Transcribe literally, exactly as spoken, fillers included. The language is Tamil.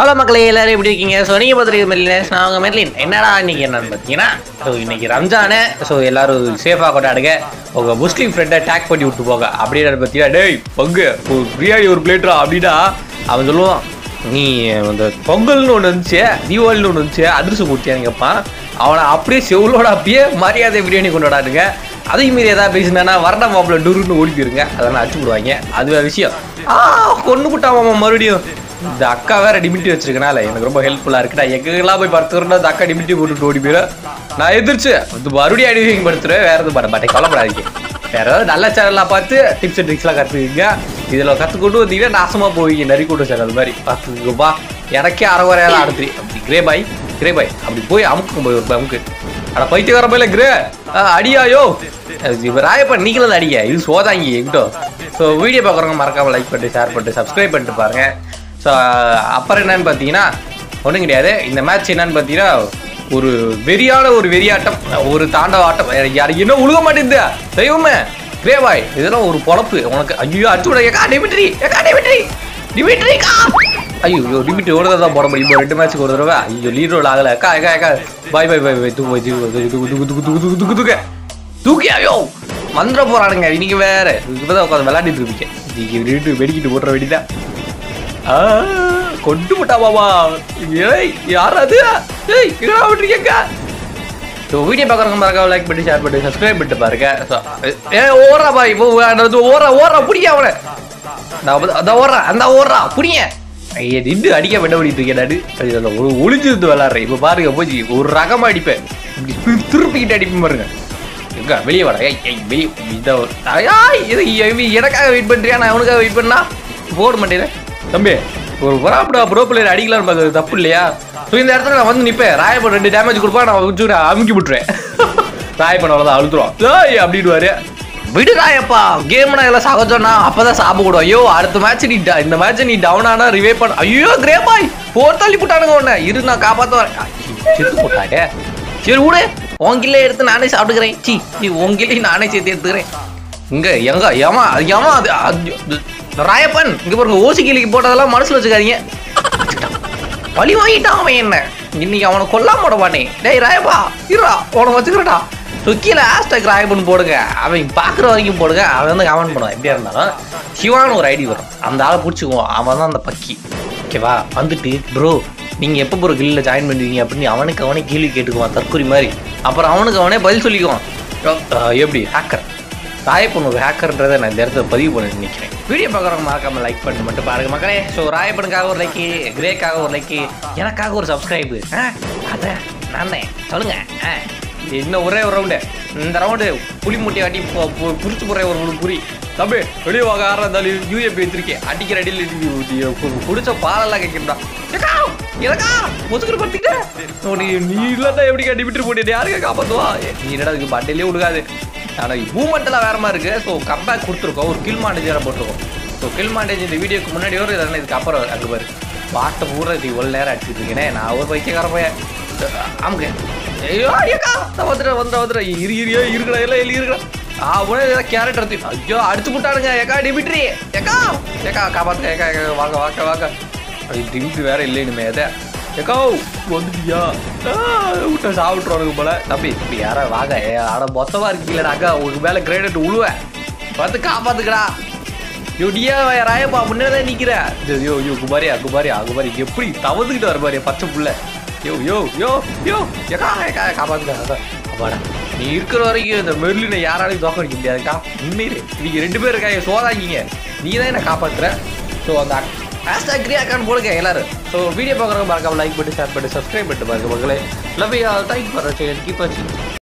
ஹலோ மக்களே, எல்லாரும் எப்படி இருக்கீங்க? ஸோ நீங்கள் பார்த்துருக்க மெர்லினஸ், நான் உங்கள் மெர்லின். என்னடா இன்றைக்கி என்னன்னு பார்த்தீங்கன்னா, ஸோ இன்றைக்கி ரம்ஜானு. ஸோ எல்லோரும் சேஃபாக கொண்டாடுங்க, உங்கள் முஸ்லீம் ஃப்ரெண்டை டேக் பண்ணி விட்டு போங்க. அப்படின்னு பார்த்தீங்கன்னா, டேய் பங்கு ஒரு பிரியாணி ஒரு பிளேட்ரா அப்படின்னா அவன் சொல்லுவான், நீ அந்த பொங்கல்னு ஒன்று இருந்துச்சு, தீபாவளின்னு ஒன்று இருந்துச்சு, அதிர்ஷ்டம் கொடுத்தியான்னு கேட்பான். அவனை அப்படியே செவ்வளோட அப்படியே மரியாதை பிரியாணி கொண்டாடுங்க. அதையும் மீறி ஏதாவது பேசினா வரண மாப்பிள்ள டூருன்னு ஓடிக்கிருங்க, அதெல்லாம் அடிச்சு விடுவாங்க. அது விஷயம் ஆ கொண்டு குட்டாமா. மறுபடியும் இந்த அக்கா வேற டிமிட்டி வச்சிருக்கனால எனக்கு ரொம்ப ஹெல்ப்ஃபுல்லாக இருக்குடா. எங்கெல்லாம் போய் படுத்துக்கிறோம் அந்த அக்கா டிமிட்டி போட்டுட்டு ஓடி போயிடும். நான் எதிர்த்து அது மறுபடியும் அடிவிங் படுத்துருவேன். வேற எதுவும் பண்ண மாட்டேன், கவலைப்படாதீங்க. வேற ஏதாவது நல்ல சேனல்லாம் பார்த்து டிப்ஸ் அண்ட் ட்ரிக்ஸ்லாம் கற்றுக்குங்க. இதில் கற்றுக்கொண்டு வந்தீங்கன்னா நாசமாக போவீங்க, நரிக்கூட்ட சேனல் அது மாதிரி பார்த்துக்குப்பா. எனக்கே அறகுறையெல்லாம் அடுத்து அப்படி கிரே பாய் கிரே பாய் அப்படி போய் அமுக்கும் போய் ஒரு பாய் அமுக்கு. அட பைத்தியக்கார பையில கிரே அடியாயோ இப்போ ராயப்பன் நீங்களும் அடிக்க இது சோதாங்கி எங்கிட்டோ. ஸோ வீடியோ பார்க்குறவங்க மறக்காமல் லைக் பண்ணிட்டு ஷேர் பண்ணிட்டு சப்ஸ்கிரைப் பண்ணிட்டு பாருங்கள். ஸோ அப்புறம் என்னன்னு பார்த்தீங்கன்னா ஒன்றும் கிடையாது. இந்த மேட்ச் என்னன்னு பார்த்தீங்கன்னா ஒரு வெறியான ஒரு வெறியாட்டம், ஒரு தாண்டவ ஆட்டம். யாருக்கு இன்னும் உழுக மாட்டேங்குது தெய்வமே. கிரே பாய் இதெல்லாம் ஒரு பொழப்பு உனக்கு. ஐயோ அடிச்சு விட ஏக்கா டிமிட்ரி ஏக்கா டிமிட்ரி டிமிட்ரி கா ஐயோ டிமிட்ரி ஒரு தடவை தான் போட முடியும். இப்போ ரெண்டு மேட்ச்சுக்கு ஒரு தடவை ஐயோ லீட் ரோல் ஆகலை அக்கா ஏக்கா ஏக்கா பாய் பாய் பாய் பாய் தூக்கு தூக்கு தூக்க தூக்கி ஐயோ மந்திர போறானுங்க. இன்னைக்கு வேற இப்பதான் உட்காந்து விளையாடிட்டு இருப்பீங்க, இன்னைக்கு வெடிக்கிட்டு போடுற வெடிதான் கொண்டு போட்டா பாபா. ஏய் யாராவது ஏய் இங்கடா விட்டுருக்கேங்க. ஸோ வீடியோ பார்க்குறவங்க மறக்காம லைக் பண்ணி ஷேர் பண்ணி சப்ஸ்கிரைப் பண்ணிட்டு பாருங்க. ஏ ஓடுறா பாய் ஓடுற ஓடுற புரிய அவனை நான் அந்த ஓடுறா அந்த ஓடுறா புரிய ஐயா நின்று அடிக்க பண்ண முடியுது கேட்டாடு. அது ஒரு ஒளிஞ்சிருந்து விளாட்றேன். இப்போ பாருங்க போச்சு ஒரு ரகமாக அடிப்பேன், இப்படி திருப்பிக்கிட்டு அடிப்பேன் பாருங்க. எங்க வெளியே வர வெளியே இதை எனக்காக வெயிட் பண்ணுறியா? நான் அவனுக்காக வெயிட் பண்ணா போட மாட்டேன் தம்பி. ஒரு வராப்படா ப்ரோ பிள்ளையர் அடிக்கலான்னு பார்க்குறது தப்பு இல்லையா? ஸோ இந்த இடத்துல நான் வந்து நிற்பேன். ராயப்பன் ரெண்டு டேமேஜ் கொடுப்பா, நான் வச்சு அமுக்கி விட்டுறேன். ராயப்பன் அவ்வளோதான் அழுத்துறோம் அப்படின்வாரு. விடு ராயப்பா கேம்னா எல்லாம் சகஜம்னா அப்போதான் சாப்பிடுவோம். ஐயோ அடுத்த மேட்ச் நீ இந்த மேட்ச் நீ டவுன் ஆனா ரிவே பண்ண. ஐயோ கிரே பாய் போர் தள்ளி போட்டானுங்க ஒன்று இரு நான் காப்பாற்ற போட்டாங்க. சரி விடு உங்கிலே எடுத்து நானே சாப்பிட்டுக்கிறேன். சி நீ உங்கிலே நானே சேர்த்து எடுத்துக்கிறேன். இங்கே எங்க ஏமா ஏமா அது ராயப்பன் இங்கே பாருங்க ஓசி கிளிக்கு போட்டதெல்லாம் மனசில் வச்சுக்காதீங்க. பழி வாங்கிட்டான் அவன் என்ன இன்னைக்கு, அவனை கொல்லாம போடவானே. டேய் ராயப்பா இருடா உனக்கு வச்சுக்கிறடா. ஸோ கீழே ஹேஷ்டாக் ராயப்பன் போடுங்க, அவன் பார்க்குற வரைக்கும் போடுங்க. அவன் வந்து கமெண்ட் பண்ணுவான் எப்படியா இருந்தாலும். சிவான்னு ஒரு ஐடி வரும், அந்த ஆளை பிடிச்சிக்குவோம். அவன் தான் அந்த பக்கி. ஓகேவா வந்துட்டு ப்ரோ நீங்கள் எப்போ ஒரு கில்லில் ஜாயின் பண்ணுவீங்க அப்படின்னு அவனுக்கு அவனே கேள்வி கேட்டுக்குவான் தற்கொலை மாதிரி. அப்புறம் அவனுக்கு அவனே பதில் சொல்லிக்குவான். எப்படி ஹேக்கர் ராயப்பன் ஒரு ஹேக்கர்ன்றதை நான் இந்த இடத்துல பதிவு பண்ணி நிற்கிறேன். வீடியோ பார்க்குறவங்க மறக்காமல் லைக் பண்ணி மட்டும் பாருங்க மக்களே. ஸோ ராயப்பனுக்காக ஒரு லைக்கு, கிரேக்காக ஒரு லைக்கு, எனக்காக ஒரு சப்ஸ்கிரைபு. ஆ அதை நான் சொல்லுங்கள். ஆ இன்னும் ஒரே ஒரு ரவுண்டு, இந்த ரவுண்டு புளி மூட்டை அடி புரிச்சு போகிற ஒரு புரி தம்பி வெளியே வாங்க. யாராக இருந்தாலும் யூஏபி வச்சிருக்கேன் அடிக்கிற அடியில் பிடிச்ச பாலெல்லாம் கேட்குறா. ஏக்கா எனக்கா முசுக்கிற பார்த்துக்கிட்டேன் நீ இல்லாதான் எப்படிக்கா டிமிட்ரி போட்டு யாருக்கா காப்பாற்றுவா? நீ என்னடா அதுக்கு பட்டையிலே விடுக்காது. ஆனால் மூமெண்ட்டெல்லாம் வேற மாதிரி இருக்குது. ஸோ கம்பேக் கொடுத்துருக்கோம், ஒரு கில் மாண்டேஜாக போட்டிருக்கோம். ஸோ கில் மாண்டேஜ் இந்த வீடியோக்கு முன்னாடி வரும், இதெல்லாம் இதுக்கு அப்புறம் அங்கே பாரு வாட்டை பூரா இது இவ்வளோ நேரம் அடிச்சுட்டு இருக்கேனே நான் ஒரு பைத்தியக்கார போய் ஆமாங்க. ஐயோ ஐயாக்கா வந்துடுற வந்துட வந்துடுற இரு இரு இருக்கிறா எல்லாம் எழுதி இருக்கிறா. ஆ உடனே ஏதாவது கேரட் எடுத்து ஐயோ அடிச்சு விட்டானுங்க. ஏக்கா டிமிட்ரி ஏக்கா ஏக்கா காப்பாற்று ஏக்கா ஏக்கா வாங்க வாக்க வாக்க அது டிமிட்ரி வேற இல்லைனுமே. அதை ஏக்கா வந்துட்டியா விட்ட சாப்பிட்றவனுக்கு போல தம்பி இப்படி யாரா வாங்க. ஆட மொத்தமாக இருக்கீங்களா அக்கா உங்களுக்கு மேலே கிரேடட் உழுவேன் பார்த்து காப்பாற்றுக்கடா. யோடியா ராயப்பா முன்னே நிற்கிற ஐயோ ஐயோ குமாரியா குமாரியா குமாரி எப்படி தவந்துக்கிட்டு வர மாதிரி பச்சை புள்ள. யோ யோ யோ யோ ஏக்கா ஏக்கா காப்பாத்துக்கா அப்பாடா நீ இருக்கிற வரைக்கும் இந்த மெர்லினை யாராலையும் தோக்கடிக்க முடியாதுக்கா. உண்மையிலே நீங்கள் ரெண்டு பேர் இருக்கா சோதாங்கிங்க, நீ தான் என்னை காப்பாற்றுற. ஸோ அந்த ஹேஷ்டாக் கிரியாக்கான்னு போடுங்க எல்லோரும். ஸோ வீடியோ பார்க்குறவங்க மறக்காம லைக் பண்ணி ஷேர் பண்ணி சப்ஸ்கிரைப் பண்ணிட்டு பாருங்க மக்களே. Love you all. Thank you for வாட்சிங். கீப் வாட்சிங்.